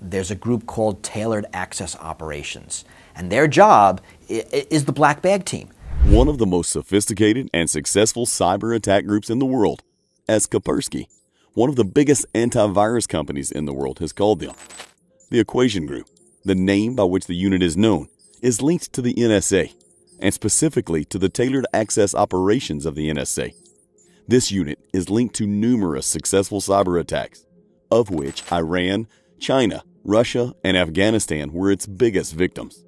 there's a group called Tailored Access Operations, and their job is the black bag team. One of the most sophisticated and successful cyber attack groups in the world, as Kaspersky, one of the biggest antivirus companies in the world, has called them. The Equation Group, the name by which the unit is known, is linked to the NSA, and specifically to the Tailored Access Operations of the NSA. This unit is linked to numerous successful cyber attacks, of which Iran, China, Russia, and Afghanistan were its biggest victims.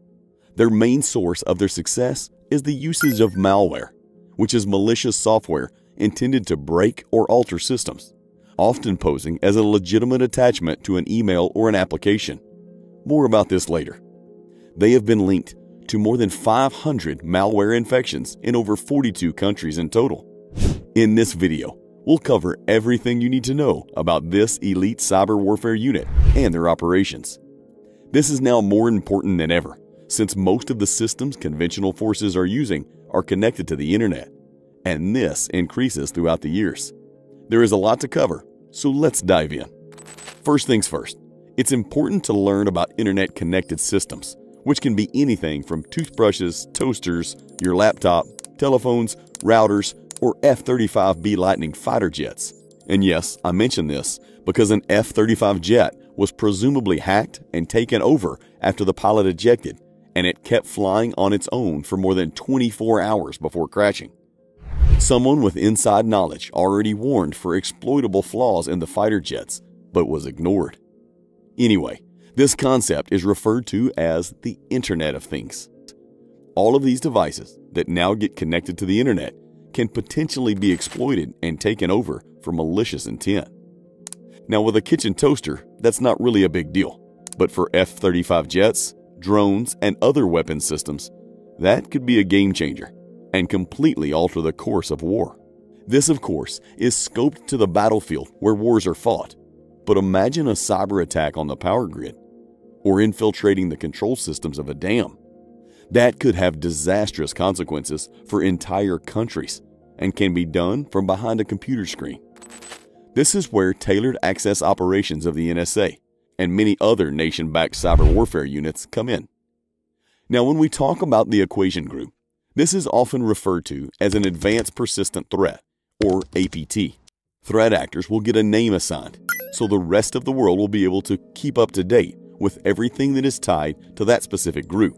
Their main source of their success is the usage of malware, which is malicious software intended to break or alter systems, often posing as a legitimate attachment to an email or an application. More about this later. They have been linked to more than 500 malware infections in over 42 countries in total. In this video, we'll cover everything you need to know about this elite cyber warfare unit and their operations. This is now more important than ever, since most of the systems conventional forces are using are connected to the internet, and this increases throughout the years. There is a lot to cover, so let's dive in. First things first, it's important to learn about internet-connected systems, which can be anything from toothbrushes, toasters, your laptop, telephones, routers, or F-35B Lightning fighter jets. And yes, I mention this because an F-35 jet was presumably hacked and taken over after the pilot ejected, and it kept flying on its own for more than 24 hours before crashing. Someone with inside knowledge already warned for exploitable flaws in the fighter jets, but was ignored. Anyway, this concept is referred to as the Internet of Things. All of these devices that now get connected to the internet can potentially be exploited and taken over for malicious intent. Now, with a kitchen toaster, that's not really a big deal, but for F-35 jets, drones, and other weapon systems, that could be a game changer and completely alter the course of war. This, of course, is scoped to the battlefield where wars are fought, but imagine a cyber attack on the power grid or infiltrating the control systems of a dam. That could have disastrous consequences for entire countries and can be done from behind a computer screen. This is where Tailored Access Operations of the NSA and many other nation-backed cyber warfare units come in. Now, when we talk about the Equation Group, this is often referred to as an Advanced Persistent Threat, or APT. Threat actors will get a name assigned, so the rest of the world will be able to keep up to date with everything that is tied to that specific group.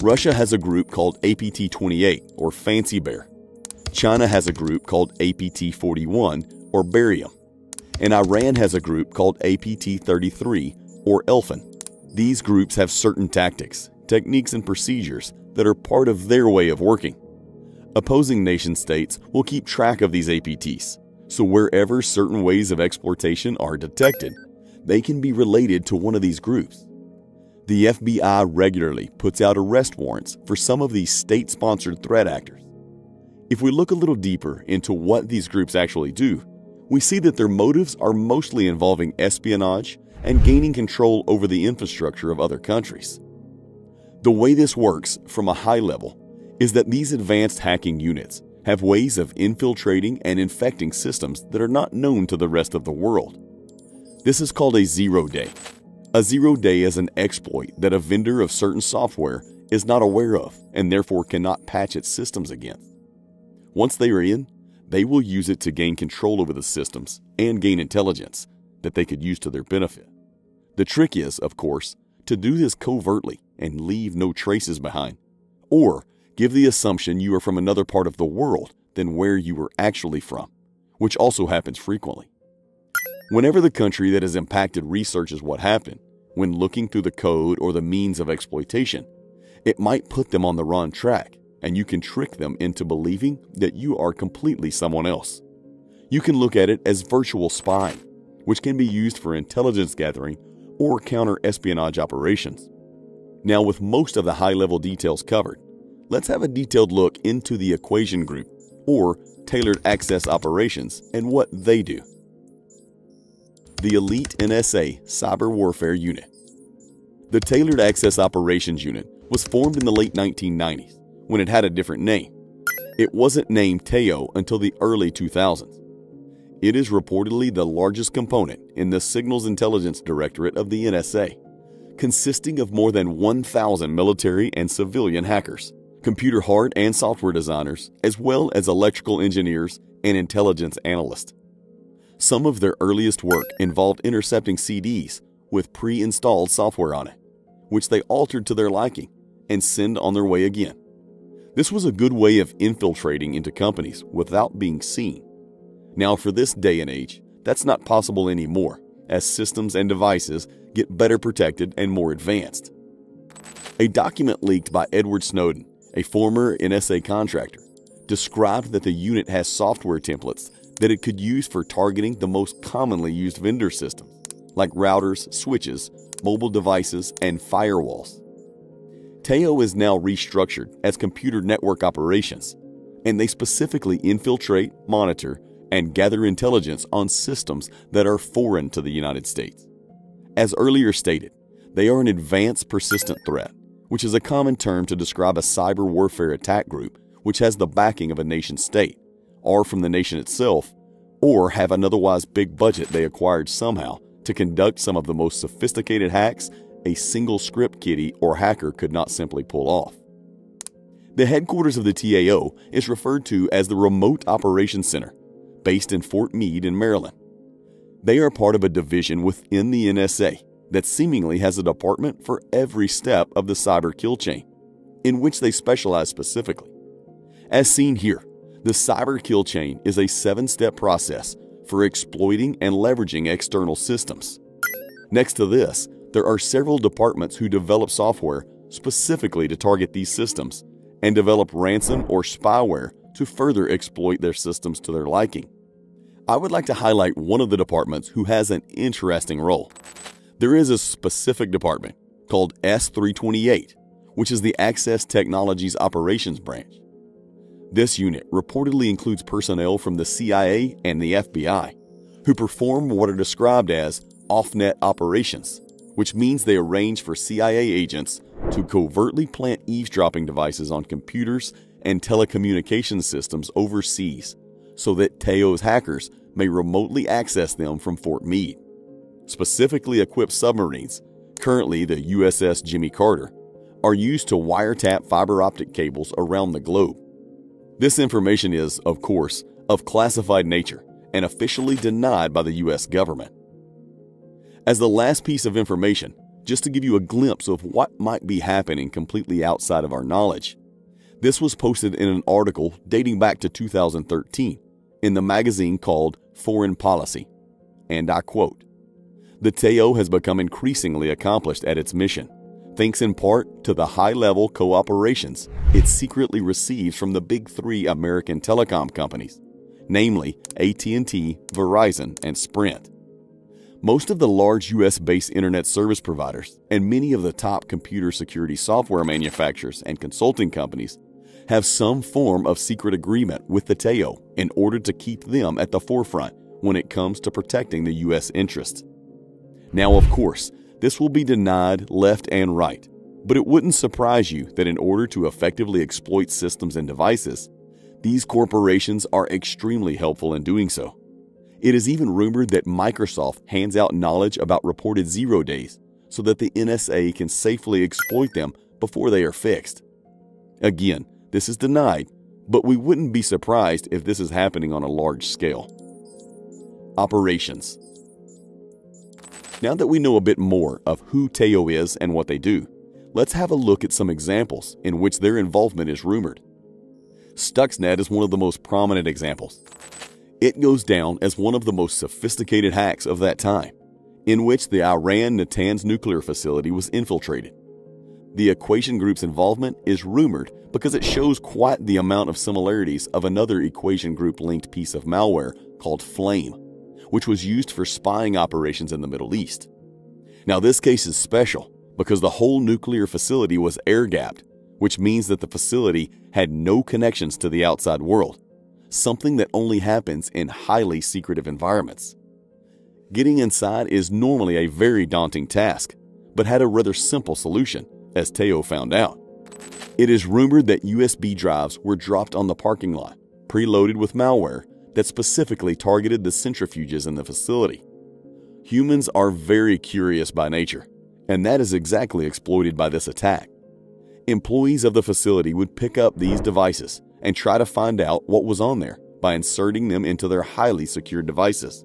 Russia has a group called APT-28, or Fancy Bear. China has a group called APT-41, or Barium. And Iran has a group called APT-33, or Elfin. These groups have certain tactics, techniques, and procedures that are part of their way of working. Opposing nation-states will keep track of these APTs, so wherever certain ways of exploitation are detected, they can be related to one of these groups. The FBI regularly puts out arrest warrants for some of these state-sponsored threat actors. If we look a little deeper into what these groups actually do, we see that their motives are mostly involving espionage and gaining control over the infrastructure of other countries. The way this works from a high level is that these advanced hacking units have ways of infiltrating and infecting systems that are not known to the rest of the world. This is called a zero-day. A zero-day is an exploit that a vendor of certain software is not aware of and therefore cannot patch its systems against. Once they are in, they will use it to gain control over the systems and gain intelligence that they could use to their benefit. The trick is, of course, to do this covertly and leave no traces behind, or give the assumption you are from another part of the world than where you were actually from, which also happens frequently. Whenever the country that is impacted researches what happened, when looking through the code or the means of exploitation, it might put them on the wrong track, and you can trick them into believing that you are completely someone else. You can look at it as virtual spying, which can be used for intelligence gathering or counter-espionage operations. Now, with most of the high-level details covered, let's have a detailed look into the Equation Group, or Tailored Access Operations, and what they do. The elite NSA cyber warfare unit. The Tailored Access Operations unit was formed in the late 1990s when it had a different name. It wasn't named TAO until the early 2000s. It is reportedly the largest component in the Signals Intelligence Directorate of the NSA, consisting of more than 1,000 military and civilian hackers, computer hard and software designers, as well as electrical engineers and intelligence analysts. Some of their earliest work involved intercepting CDs with pre-installed software on it, which they altered to their liking and send on their way again. This was a good way of infiltrating into companies without being seen. Now, for this day and age, that's not possible anymore, as systems and devices get better protected and more advanced. A document leaked by Edward Snowden, a former NSA contractor, described that the unit has software templates that it could use for targeting the most commonly used vendor systems, like routers, switches, mobile devices, and firewalls. TAO is now restructured as Computer Network Operations, and they specifically infiltrate, monitor, and gather intelligence on systems that are foreign to the United States. As earlier stated, they are an advanced persistent threat, which is a common term to describe a cyber warfare attack group which has the backing of a nation state, or from the nation itself, or have an otherwise big budget they acquired somehow to conduct some of the most sophisticated hacks a single script kiddie or hacker could not simply pull off. The headquarters of the TAO is referred to as the Remote Operations Center, based in Fort Meade in Maryland. They are part of a division within the NSA that seemingly has a department for every step of the cyber kill chain, in which they specialize specifically. As seen here, the cyber kill chain is a 7-step process for exploiting and leveraging external systems. Next to this, there are several departments who develop software specifically to target these systems and develop ransom or spyware to further exploit their systems to their liking. I would like to highlight one of the departments who has an interesting role. There is a specific department called S-328, which is the Access Technologies Operations Branch. This unit reportedly includes personnel from the CIA and the FBI, who perform what are described as off-net operations, which means they arrange for CIA agents to covertly plant eavesdropping devices on computers and telecommunication systems overseas so that TAO's hackers may remotely access them from Fort Meade. Specifically equipped submarines, currently the USS Jimmy Carter, are used to wiretap fiber optic cables around the globe. This information is, of course, of classified nature and officially denied by the U.S. government. As the last piece of information, just to give you a glimpse of what might be happening completely outside of our knowledge, this was posted in an article dating back to 2013 in the magazine called Foreign Policy, and I quote, "The TAO has become increasingly accomplished at its mission, thanks in part to the high-level cooperations it secretly receives from the big three American telecom companies, namely AT&T, Verizon, and Sprint. Most of the large U.S.-based internet service providers and many of the top computer security software manufacturers and consulting companies have some form of secret agreement with the TAO in order to keep them at the forefront when it comes to protecting the U.S. interests." Now, of course, this will be denied left and right, but it wouldn't surprise you that in order to effectively exploit systems and devices, these corporations are extremely helpful in doing so. It is even rumored that Microsoft hands out knowledge about reported zero days so that the NSA can safely exploit them before they are fixed. Again, this is denied, but we wouldn't be surprised if this is happening on a large scale. Operations. Now that we know a bit more of who TAO is and what they do, let's have a look at some examples in which their involvement is rumored. Stuxnet is one of the most prominent examples. It goes down as one of the most sophisticated hacks of that time, in which the Iran Natanz nuclear facility was infiltrated. The Equation Group's involvement is rumored because it shows quite the amount of similarities of another Equation Group-linked piece of malware called Flame, which was used for spying operations in the Middle East. Now, this case is special because the whole nuclear facility was air-gapped, which means that the facility had no connections to the outside world, something that only happens in highly secretive environments. Getting inside is normally a very daunting task, but had a rather simple solution, as TAO found out. It is rumored that USB drives were dropped on the parking lot, preloaded with malware, that specifically targeted the centrifuges in the facility. Humans are very curious by nature, and that is exactly exploited by this attack. Employees of the facility would pick up these devices and try to find out what was on there by inserting them into their highly secured devices.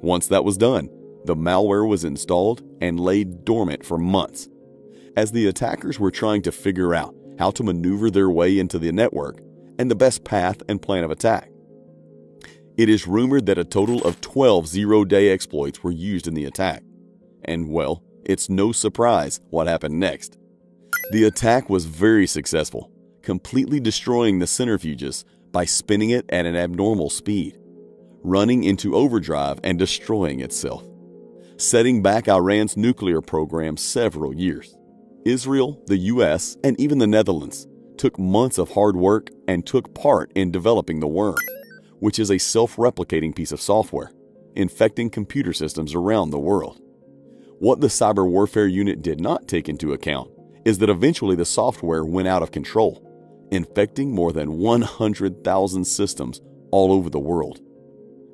Once that was done, the malware was installed and laid dormant for months. As the attackers were trying to figure out how to maneuver their way into the network and the best path and plan of attack. It is rumored that a total of 12 zero-day exploits were used in the attack. And well, it's no surprise what happened next. The attack was very successful, completely destroying the centrifuges by spinning it at an abnormal speed, running into overdrive and destroying itself, setting back Iran's nuclear program several years. Israel, the US, and even the Netherlands took months of hard work and took part in developing the worm, which is a self-replicating piece of software, infecting computer systems around the world. What the cyber warfare unit did not take into account is that eventually the software went out of control, infecting more than 100,000 systems all over the world.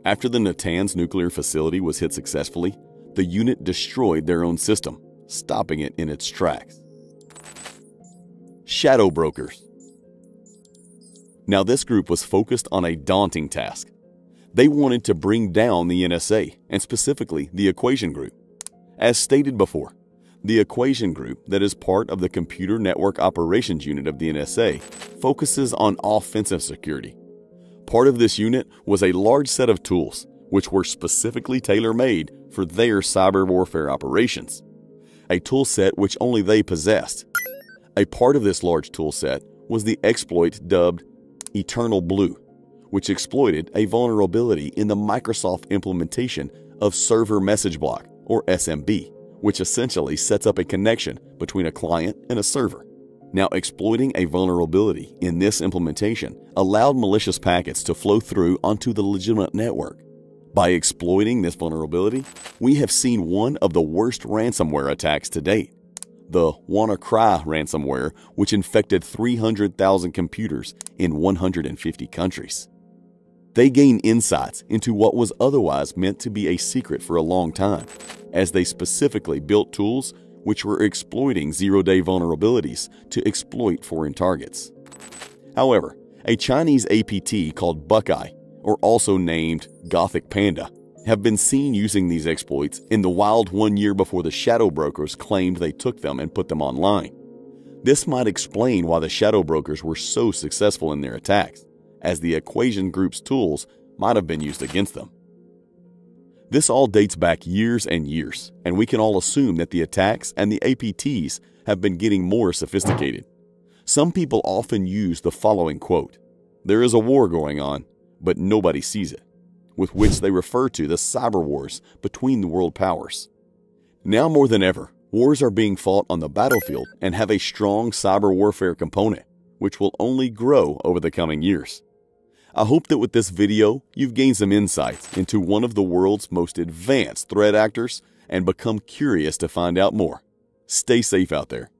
After the Natanz nuclear facility was hit successfully, the unit destroyed their own system, stopping it in its tracks. Shadow Brokers. Now this group was focused on a daunting task. They wanted to bring down the NSA, and specifically the Equation Group. As stated before, the Equation Group, that is part of the Computer Network Operations Unit of the NSA, focuses on offensive security. Part of this unit was a large set of tools which were specifically tailor-made for their cyber warfare operations, a tool set which only they possessed. A part of this large tool set was the exploit dubbed Eternal Blue, which exploited a vulnerability in the Microsoft implementation of Server Message Block, or SMB, which essentially sets up a connection between a client and a server. Now, exploiting a vulnerability in this implementation allowed malicious packets to flow through onto the legitimate network. By exploiting this vulnerability, we have seen one of the worst ransomware attacks to date, the WannaCry ransomware, which infected 300,000 computers in 150 countries. They gain insights into what was otherwise meant to be a secret for a long time, as they specifically built tools which were exploiting zero-day vulnerabilities to exploit foreign targets. However, a Chinese APT called Buckeye, or also named Gothic Panda, have been seen using these exploits in the wild one year before the Shadow Brokers claimed they took them and put them online. This might explain why the Shadow Brokers were so successful in their attacks, as the Equation Group's tools might have been used against them. This all dates back years and years, and we can all assume that the attacks and the APTs have been getting more sophisticated. Some people often use the following quote, "There is a war going on, but nobody sees it," with which they refer to the cyber wars between the world powers. Now more than ever, wars are being fought on the battlefield and have a strong cyber warfare component, which will only grow over the coming years. I hope that with this video, you've gained some insights into one of the world's most advanced threat actors and become curious to find out more. Stay safe out there.